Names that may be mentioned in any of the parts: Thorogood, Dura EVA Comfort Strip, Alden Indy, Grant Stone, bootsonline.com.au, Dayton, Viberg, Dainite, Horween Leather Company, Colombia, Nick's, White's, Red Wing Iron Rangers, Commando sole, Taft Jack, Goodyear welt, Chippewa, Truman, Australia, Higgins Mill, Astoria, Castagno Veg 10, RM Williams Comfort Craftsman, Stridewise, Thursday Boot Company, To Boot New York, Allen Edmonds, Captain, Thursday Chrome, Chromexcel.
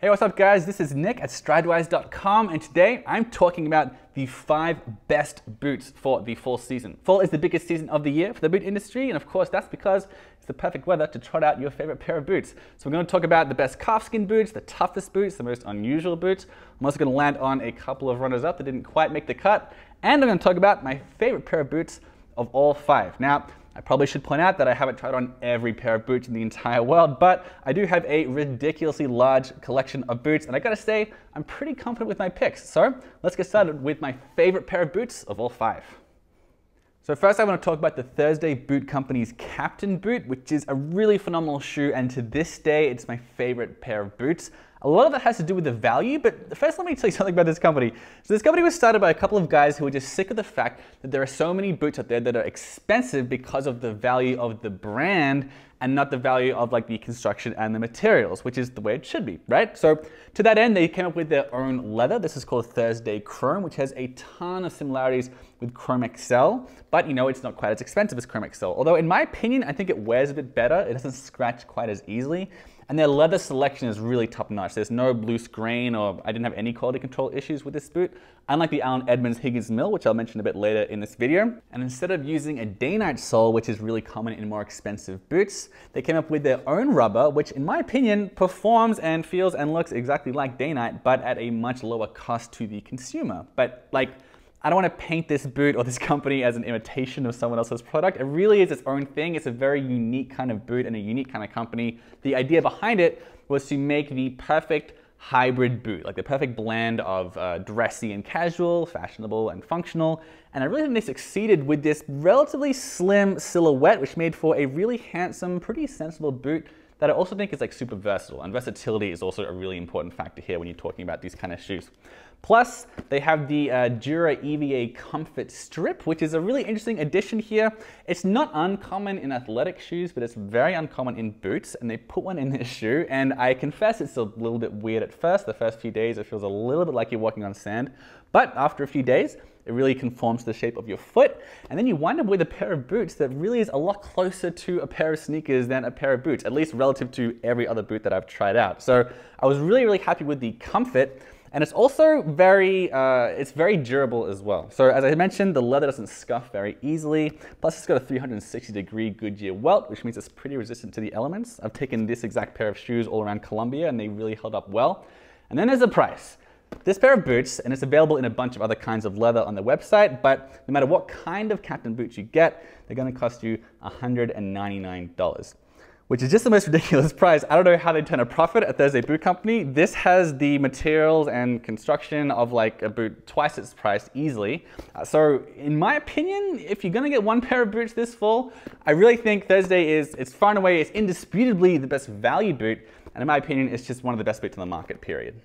Hey, what's up guys? This is Nick at Stridewise.com, and today I'm talking about the 5 best boots for the fall season. Fall is the biggest season of the year for the boot industry, and of course that's because it's the perfect weather to trot out your favorite pair of boots. So we're going to talk about the best calfskin boots, the toughest boots, the most unusual boots. I'm also going to land on a couple of runners-up that didn't quite make the cut, and I'm going to talk about my favorite pair of boots of all 5. Now, I probably should point out that I haven't tried on every pair of boots in the entire world, but I do have a ridiculously large collection of boots, and I gotta say, I'm pretty confident with my picks. So let's get started with my favorite pair of boots of all 5. So first I want to talk about the Thursday Boot Company's Captain boot, which is a really phenomenal shoe, and to this day it's my favorite pair of boots. A lot of that has to do with the value, but first let me tell you something about this company. So this company was started by a couple of guys who were just sick of the fact that there are so many boots out there that are expensive because of the value of the brand and not the value of like the construction and the materials, which is the way it should be, right? So to that end, they came up with their own leather. This is called Thursday Chrome, which has a ton of similarities with Chromexcel, but you know, it's not quite as expensive as Chromexcel. Although in my opinion, I think it wears a bit better. It doesn't scratch quite as easily. And their leather selection is really top-notch. There's no loose grain, or I didn't have any quality control issues with this boot, unlike the Allen Edmonds Higgins Mill, which I'll mention a bit later in this video. And instead of using a Dainite sole, which is really common in more expensive boots, they came up with their own rubber, which in my opinion performs and feels and looks exactly like Dainite, but at a much lower cost to the consumer. But like, I don't want to paint this boot or this company as an imitation of someone else's product. It really is its own thing. It's a very unique kind of boot and a unique kind of company. The idea behind it was to make the perfect hybrid boot, like the perfect blend of dressy and casual, fashionable and functional. And I really think they succeeded with this relatively slim silhouette, which made for a really handsome, pretty sensible boot that I also think is like super versatile, and versatility is also a really important factor here when you're talking about these kind of shoes. Plus, they have the Dura EVA Comfort Strip, which is a really interesting addition here. It's not uncommon in athletic shoes, but it's very uncommon in boots, and they put one in this shoe, and I confess it's a little bit weird at first. The first few days, it feels a little bit like you're walking on sand, but after a few days, it really conforms to the shape of your foot, and then you wind up with a pair of boots that really is a lot closer to a pair of sneakers than a pair of boots, at least relative to every other boot that I've tried out. So I was really, really happy with the comfort. And it's also very durable as well. So as I mentioned, the leather doesn't scuff very easily. Plus it's got a 360-degree Goodyear welt, which means it's pretty resistant to the elements. I've taken this exact pair of shoes all around Colombia, and they really held up well. And then there's the price. This pair of boots, and it's available in a bunch of other kinds of leather on their website, but no matter what kind of Captain boots you get, they're gonna cost you $199. Which is just the most ridiculous price. I don't know how they turn a profit at Thursday Boot Company. This has the materials and construction of like a boot twice its price easily. So in my opinion, if you're gonna get one pair of boots this fall, I really think Thursday is, it's far and away, it's indisputably the best value boot. And in my opinion, it's just one of the best boots in the market, period.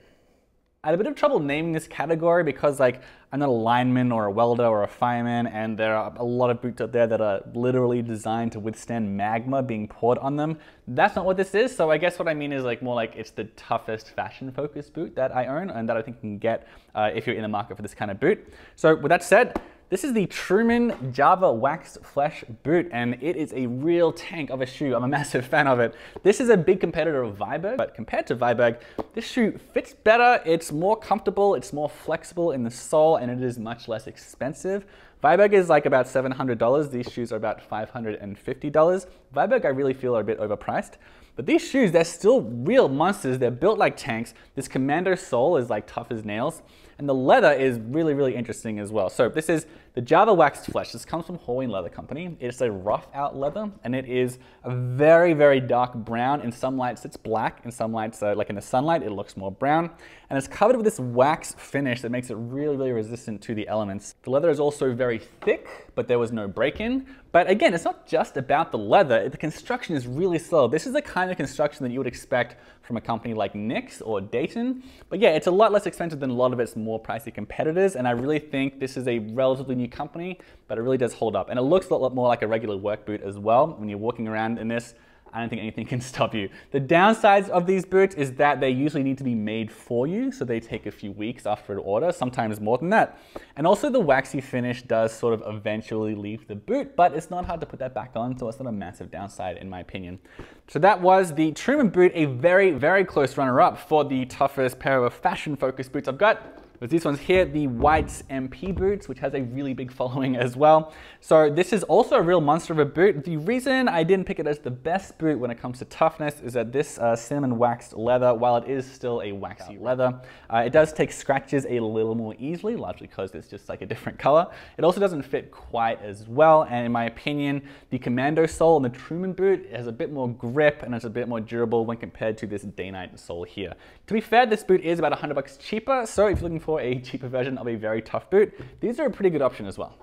I had a bit of trouble naming this category because like I'm not a lineman or a welder or a fireman, and there are a lot of boots out there that are literally designed to withstand magma being poured on them. That's not what this is, so I guess what I mean is like more like it's the toughest fashion focused boot that I own and that I think you can get if you're in the market for this kind of boot. So with that said, this is the Truman Java Wax Flesh boot, and it is a real tank of a shoe. I'm a massive fan of it. This is a big competitor of Viberg, but compared to Viberg, this shoe fits better. It's more comfortable, it's more flexible in the sole, and it is much less expensive. Viberg is like about $700. These shoes are about $550. Viberg I really feel are a bit overpriced. But these shoes, they're still real monsters. They're built like tanks. This Commando sole is like tough as nails. And the leather is really, really interesting as well. So this is the Java Waxed Flesh. This comes from Horween Leather Company. It's a rough out leather, and it is a very, very dark brown. In some lights, it's black. In some lights, like in the sunlight, it looks more brown. And it's covered with this wax finish that makes it really, really resistant to the elements. The leather is also very thick, but there was no break-in. But again, it's not just about the leather. The construction is really slow. This is the kind of construction that you would expect from a company like Nick's or Dayton. But yeah, it's a lot less expensive than a lot of its more pricey competitors. And I really think this is a relatively new company, but it really does hold up. And it looks a lot more like a regular work boot as well. When you're walking around in this, I don't think anything can stop you. The downsides of these boots is that they usually need to be made for you, so they take a few weeks after an order, sometimes more than that. And also the waxy finish does sort of eventually leave the boot, but it's not hard to put that back on, so it's not a massive downside in my opinion. So that was the Truman boot, a very, very close runner-up for the toughest pair of fashion-focused boots I've got. But these ones here, the White's MP boots, which has a really big following as well. So this is also a real monster of a boot. The reason I didn't pick it as the best boot when it comes to toughness is that this cinnamon waxed leather, while it is still a waxy leather, it does take scratches a little more easily, largely because it's just like a different color. It also doesn't fit quite as well. And in my opinion, the Commando sole and the Truman boot has a bit more grip and it's a bit more durable when compared to this Dainite sole here. To be fair, this boot is about $100 cheaper. So if you're looking for a cheaper version of a very tough boot, these are a pretty good option as well.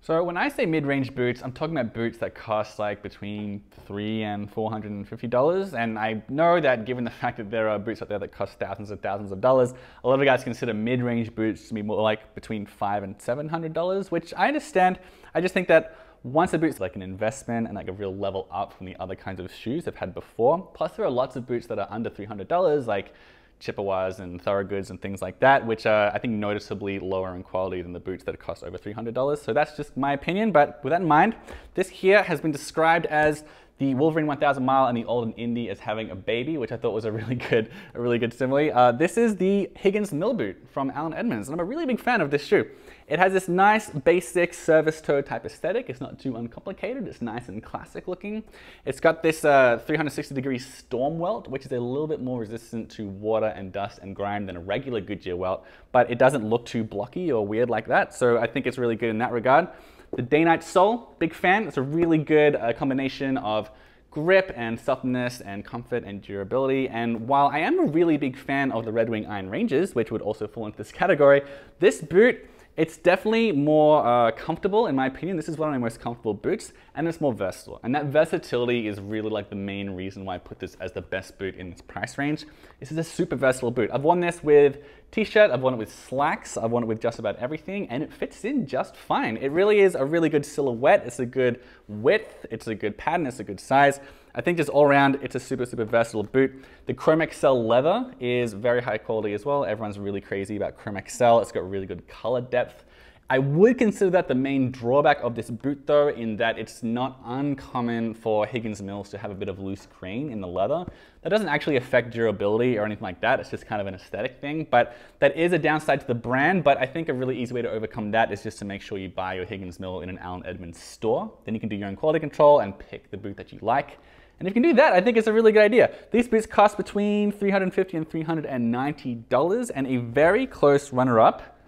So when I say mid-range boots, I'm talking about boots that cost like between $300 and $450. And I know that given the fact that there are boots out there that cost thousands and thousands of dollars, a lot of guys consider mid-range boots to be more like between $500 and $700, which I understand. I just think that once a boot's like an investment and like a real level up from the other kinds of shoes I've had before. Plus there are lots of boots that are under $300, like Chippewas and Thorogoods and things like that, which are, I think, noticeably lower in quality than the boots that cost over $300. So that's just my opinion, but with that in mind, this here has been described as the Wolverine 1000 Mile and the Alden Indy as having a baby, which I thought was a really good simile. This is the Higgins Mill boot from Allen Edmonds, and I'm a really big fan of this shoe. It has this nice basic service toe type aesthetic. It's not too uncomplicated. It's nice and classic looking. It's got this 360 degree storm welt, which is a little bit more resistant to water and dust and grime than a regular Goodyear welt, but it doesn't look too blocky or weird like that. So I think it's really good in that regard. The Dainite sole, big fan. It's a really good combination of grip and softness and comfort and durability. And while I am a really big fan of the Red Wing Iron Rangers, which would also fall into this category, this boot, it's definitely more comfortable in my opinion. This is one of my most comfortable boots and it's more versatile. And that versatility is really like the main reason why I put this as the best boot in this price range. This is a super versatile boot. I've worn this with t-shirt, I've worn it with slacks, I've worn it with just about everything and it fits in just fine. It really is a really good silhouette. It's a good width, it's a good pattern, it's a good size. I think just all around, it's a super, super versatile boot. The Chromexcel leather is very high quality as well. Everyone's really crazy about Chromexcel. It's got really good color depth. I would consider that the main drawback of this boot though, in that it's not uncommon for Higgins Mills to have a bit of loose grain in the leather. That doesn't actually affect durability or anything like that. It's just kind of an aesthetic thing, but that is a downside to the brand. But I think a really easy way to overcome that is just to make sure you buy your Higgins Mill in an Allen Edmonds store. Then you can do your own quality control and pick the boot that you like. And if you can do that, I think it's a really good idea. These boots cost between $350 and $390, and a very close runner-up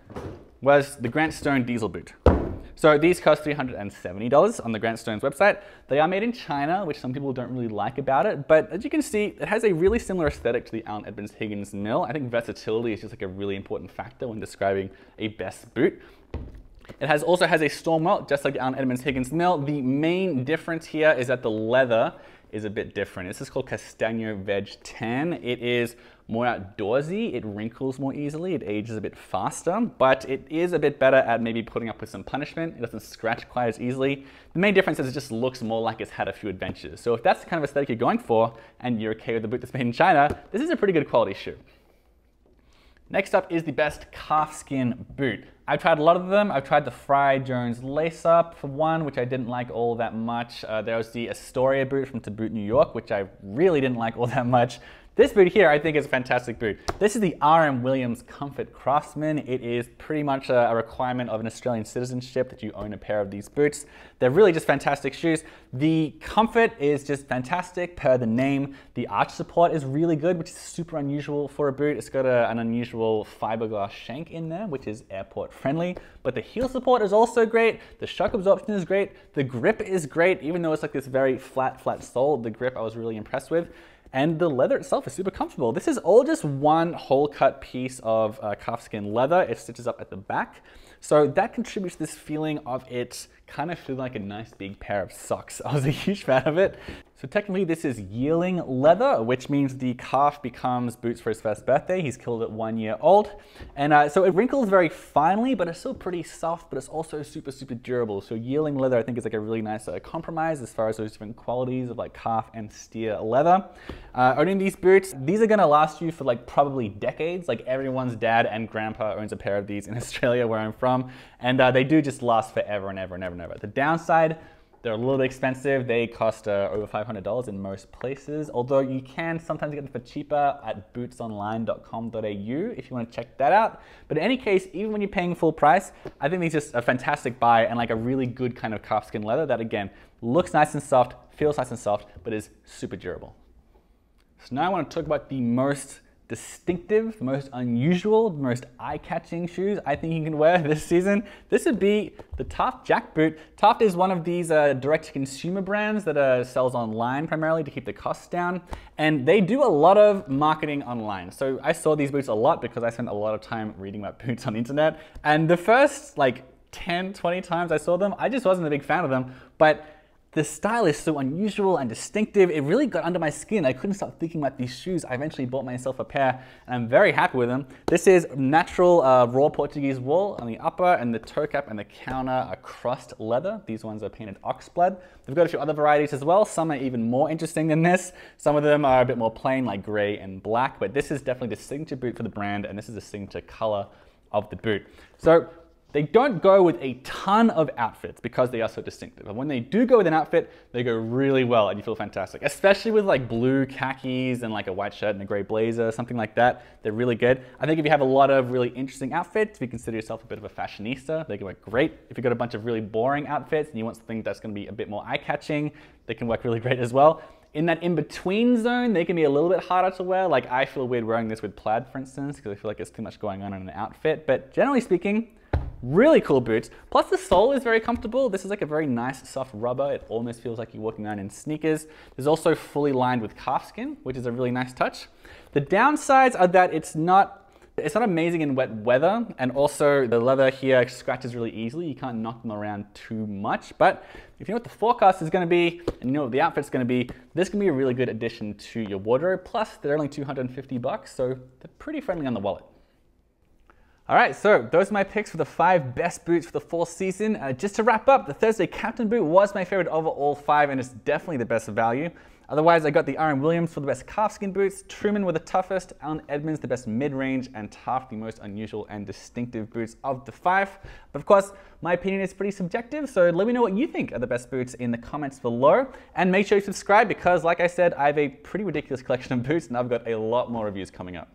was the Grant Stone diesel boot. So these cost $370 on the Grant Stone's website. They are made in China, which some people don't really like about it, but as you can see, it has a really similar aesthetic to the Allen Edmonds Higgins Mill. I think versatility is just like a really important factor when describing a best boot. It also has a storm welt, just like the Allen Edmonds Higgins Mill. The main difference here is that the leather is a bit different. This is called Castagno Veg 10. It is more outdoorsy, it wrinkles more easily, it ages a bit faster, but it is a bit better at maybe putting up with some punishment. It doesn't scratch quite as easily. The main difference is it just looks more like it's had a few adventures. So if that's the kind of aesthetic you're going for and you're okay with the boot that's made in China, this is a pretty good quality shoe. Next up is the best calfskin boot. I've tried a lot of them. I've tried the Frye Jones lace up for one, which I didn't like all that much. There was the Astoria boot from To Boot New York, which I really didn't like all that much. This boot here, I think, is a fantastic boot. This is the RM Williams Comfort Craftsman. It is pretty much a requirement of an Australian citizenship that you own a pair of these boots. They're really just fantastic shoes. The comfort is just fantastic per the name. The arch support is really good, which is super unusual for a boot. It's got an unusual fiberglass shank in there, which is airport friendly, but the heel support is also great. The shock absorption is great. The grip is great. Even though it's like this very flat sole, the grip I was really impressed with. And the leather itself is super comfortable. This is all just one whole cut piece of calfskin leather. It stitches up at the back. So that contributes to this feeling of it kind of feeling like a nice big pair of socks. I was a huge fan of it. So technically this is yearling leather, which means the calf becomes Boots for his first birthday. He's killed at 1 year old. And so it wrinkles very finely, but it's still pretty soft, but it's also super, super durable. So yearling leather, I think, is like a really nice compromise as far as those different qualities of like calf and steer leather. Owning these boots, these are gonna last you for like probably decades. Like everyone's dad and grandpa owns a pair of these in Australia where I'm from. And they do just last forever and ever and ever and ever. The downside, they're a little bit expensive. They cost over $500 in most places, although you can sometimes get them for cheaper at bootsonline.com.au if you want to check that out. But in any case, even when you're paying full price, I think these are just a fantastic buy and like a really good kind of calfskin leather that again, looks nice and soft, feels nice and soft, but is super durable. So now I want to talk about the most distinctive, most unusual, most eye-catching shoes I think you can wear this season. This would be the Taft Jack boot. Taft is one of these direct-to-consumer brands that sells online primarily to keep the costs down. And they do a lot of marketing online. So I saw these boots a lot because I spent a lot of time reading about boots on the internet. And the first like 10, 20 times I saw them, I just wasn't a big fan of them. But the style is so unusual and distinctive. It really got under my skin. I couldn't stop thinking about these shoes. I eventually bought myself a pair and I'm very happy with them. This is natural raw Portuguese wool on the upper, and the toe cap and the counter are crossed leather. These ones are painted oxblood. They've got a few other varieties as well. Some are even more interesting than this. Some of them are a bit more plain, like gray and black, but this is definitely the signature boot for the brand, and this is the signature color of the boot. So they don't go with a ton of outfits because they are so distinctive. And when they do go with an outfit, they go really well and you feel fantastic, especially with like blue khakis and like a white shirt and a gray blazer, something like that. They're really good. I think if you have a lot of really interesting outfits, if you consider yourself a bit of a fashionista, they can work great. If you've got a bunch of really boring outfits and you want something that's gonna be a bit more eye-catching, they can work really great as well. In that in-between zone, they can be a little bit harder to wear. Like I feel weird wearing this with plaid, for instance, because I feel like there's too much going on in an outfit. But generally speaking, really cool boots. Plus the sole is very comfortable. This is like a very nice soft rubber. It almost feels like you're walking around in sneakers. It's also fully lined with calfskin, which is a really nice touch. The downsides are that it's not amazing in wet weather, and also the leather here scratches really easily. You can't knock them around too much, but if you know what the forecast is gonna be and you know what the outfit's gonna be, this can be a really good addition to your wardrobe. Plus they're only $250, so they're pretty friendly on the wallet. All right, so those are my picks for the 5 best boots for the fall season. Just to wrap up, the Thursday Captain boot was my favorite over all 5, and it's definitely the best value. Otherwise, I got the RM Williams for the best calfskin boots, Truman were the toughest, Allen Edmonds the best mid-range, and Taft the most unusual and distinctive boots of the 5. But of course, my opinion is pretty subjective, so let me know what you think are the best boots in the comments below. And make sure you subscribe because, like I said, I have a pretty ridiculous collection of boots, and I've got a lot more reviews coming up.